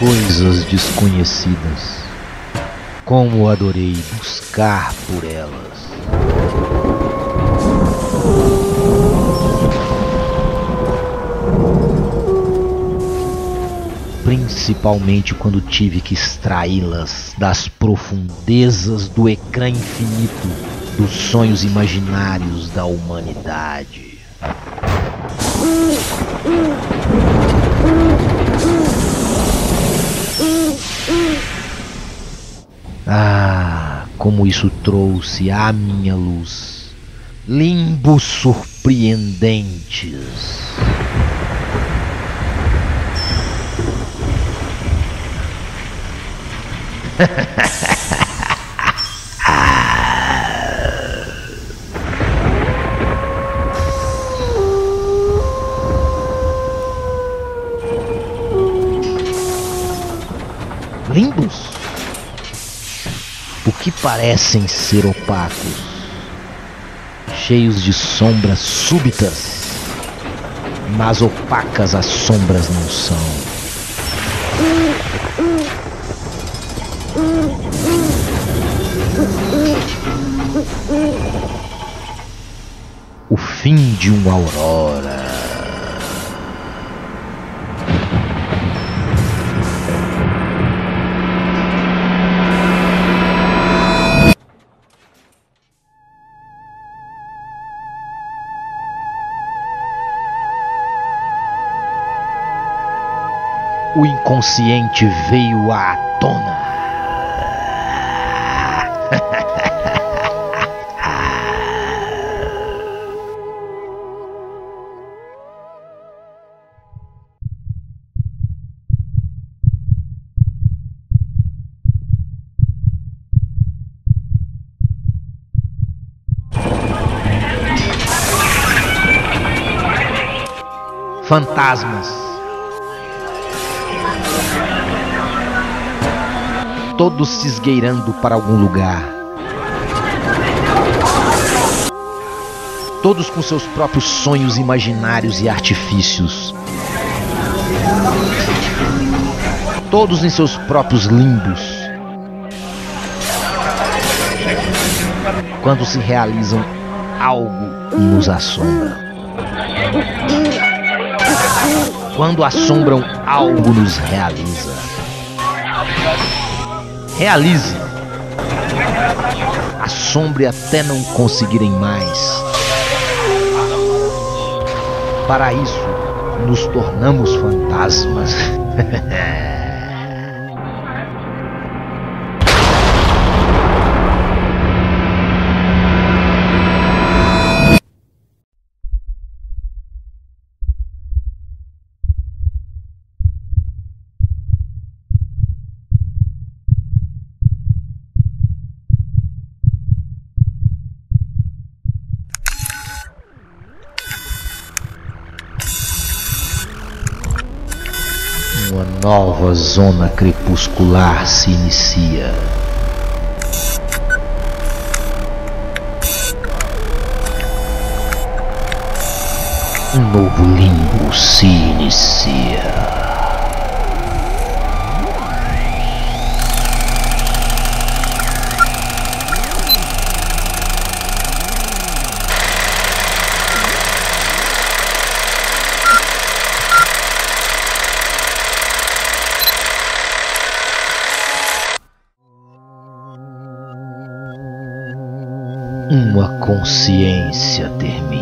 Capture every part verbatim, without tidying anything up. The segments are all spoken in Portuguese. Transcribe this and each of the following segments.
coisas desconhecidas. Como adorei buscar por elas. Principalmente quando tive que extraí-las das profundezas do ecrã infinito dos sonhos imaginários da humanidade. Ah, como isso trouxe à minha luz limbos surpreendentes. Limbos? O que parecem ser opacos, cheios de sombras súbitas, mas opacas as sombras não são. O fim de uma aurora. O inconsciente veio à tona. Fantasmas. Todos se esgueirando para algum lugar. Todos com seus próprios sonhos imaginários e artifícios. Todos em seus próprios limbos. Quando se realizam, algo nos assombra. Quando assombram, algo nos realiza. Realize. Assombre até não conseguirem mais. Para isso, nos tornamos fantasmas. Uma nova zona crepuscular se inicia. Um novo limbo se inicia. Uma consciência termina.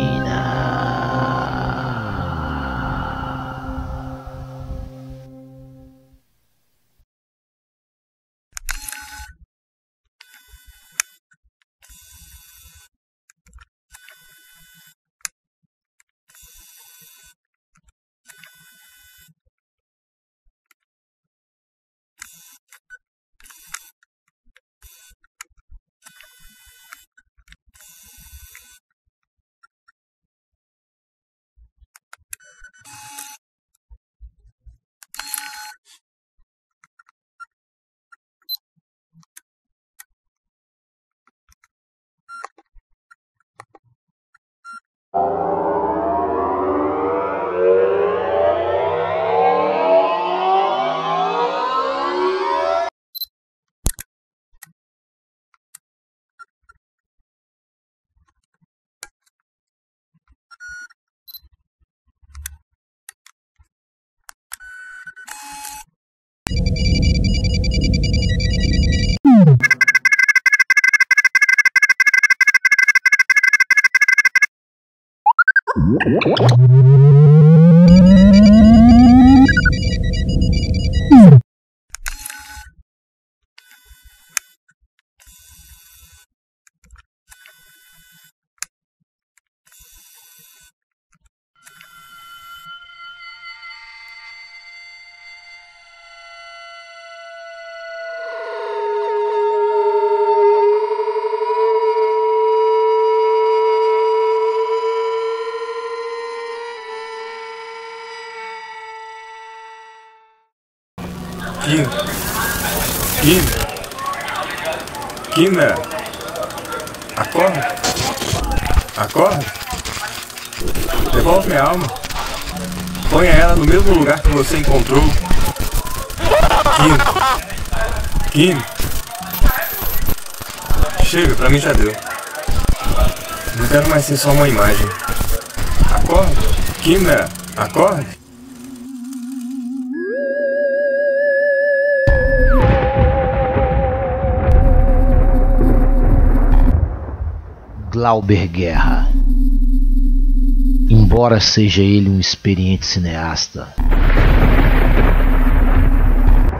Kin'mera, acorda, acorda, devolve minha alma, ponha ela no mesmo lugar que você encontrou. Kin'mera, Kin'mera, chega, pra mim já deu, não quero mais ser só uma imagem. Acorda, Kin'mera, acorda. Glauber Guerra. Embora seja ele um experiente cineasta,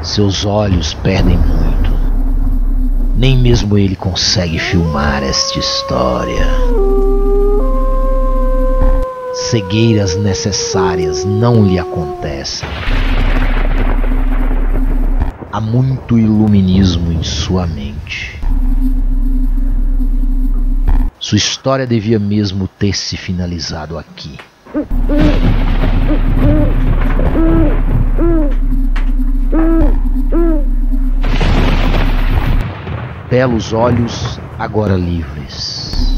seus olhos perdem muito. Nem mesmo ele consegue filmar esta história. Cegueiras necessárias não lhe acontecem. Há muito iluminismo em sua mente. Sua história devia mesmo ter se finalizado aqui. Belos olhos, agora livres.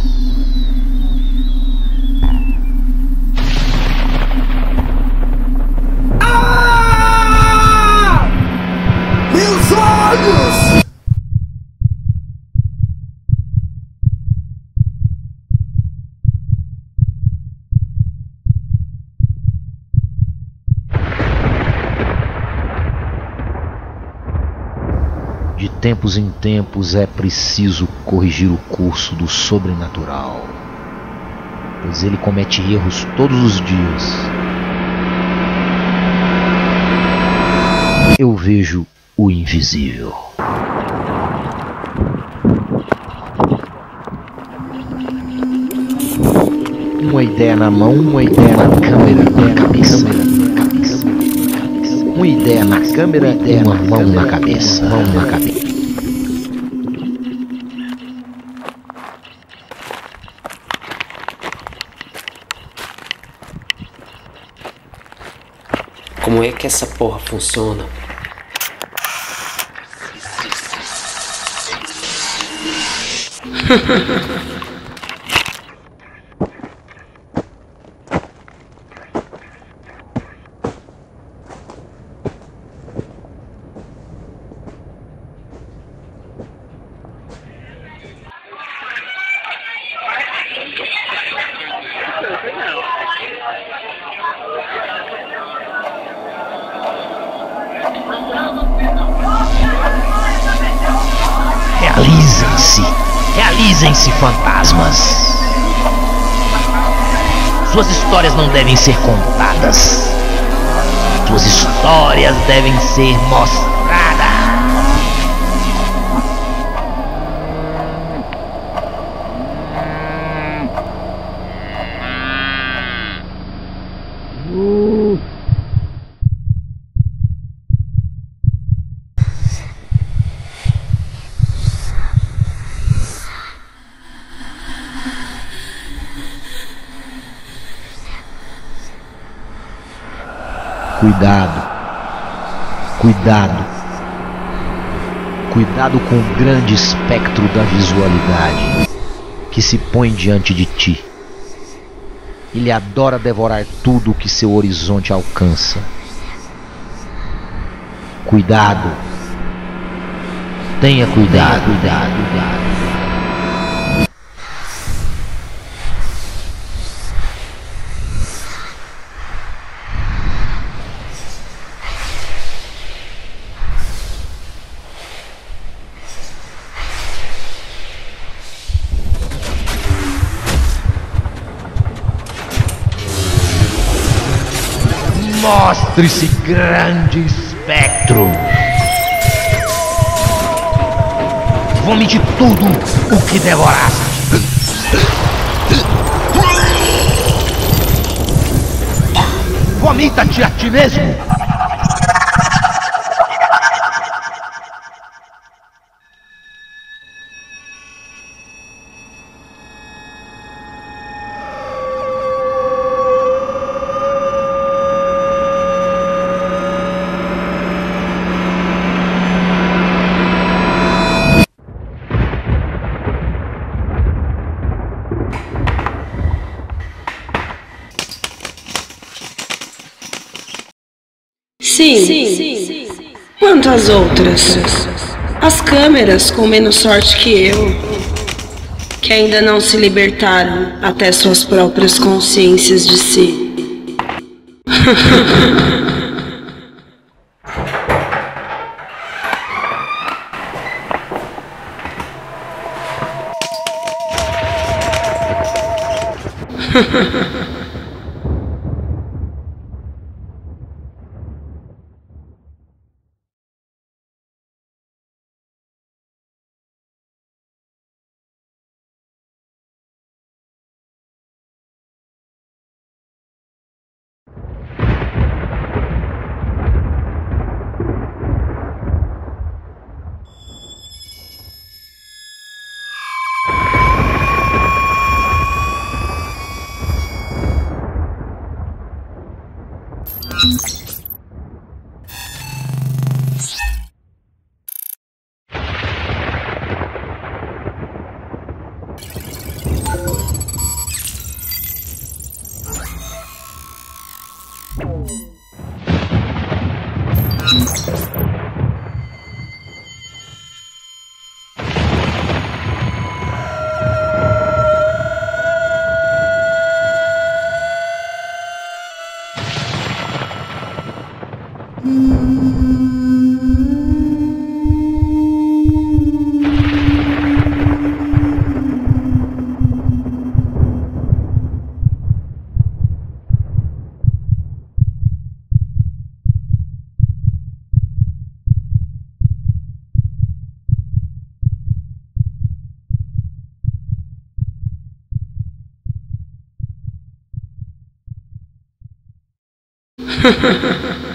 Ah! Meus olhos! De tempos em tempos é preciso corrigir o curso do sobrenatural, pois ele comete erros todos os dias. Eu vejo o invisível. Uma ideia na mão, uma ideia na câmera, uma cabeça. Uma ideia na câmera, ideia uma mão na cabeça, mão na cabeça. Como é que essa porra funciona? Realizem-se, realizem-se, fantasmas. Suas histórias não devem ser contadas. Suas histórias devem ser mostradas. Cuidado, cuidado, cuidado com o grande espectro da visualidade que se põe diante de ti. Ele adora devorar tudo o que seu horizonte alcança. Cuidado, tenha cuidado, cuidado, cuidado. mostre-se grande espectro. Vomite tudo o que devoraste. Vomita-te a ti mesmo. Sim, sim, sim, sim, quanto às outras, as câmeras com menos sorte que eu, que ainda não se libertaram até suas próprias consciências de si. Ha ha ha.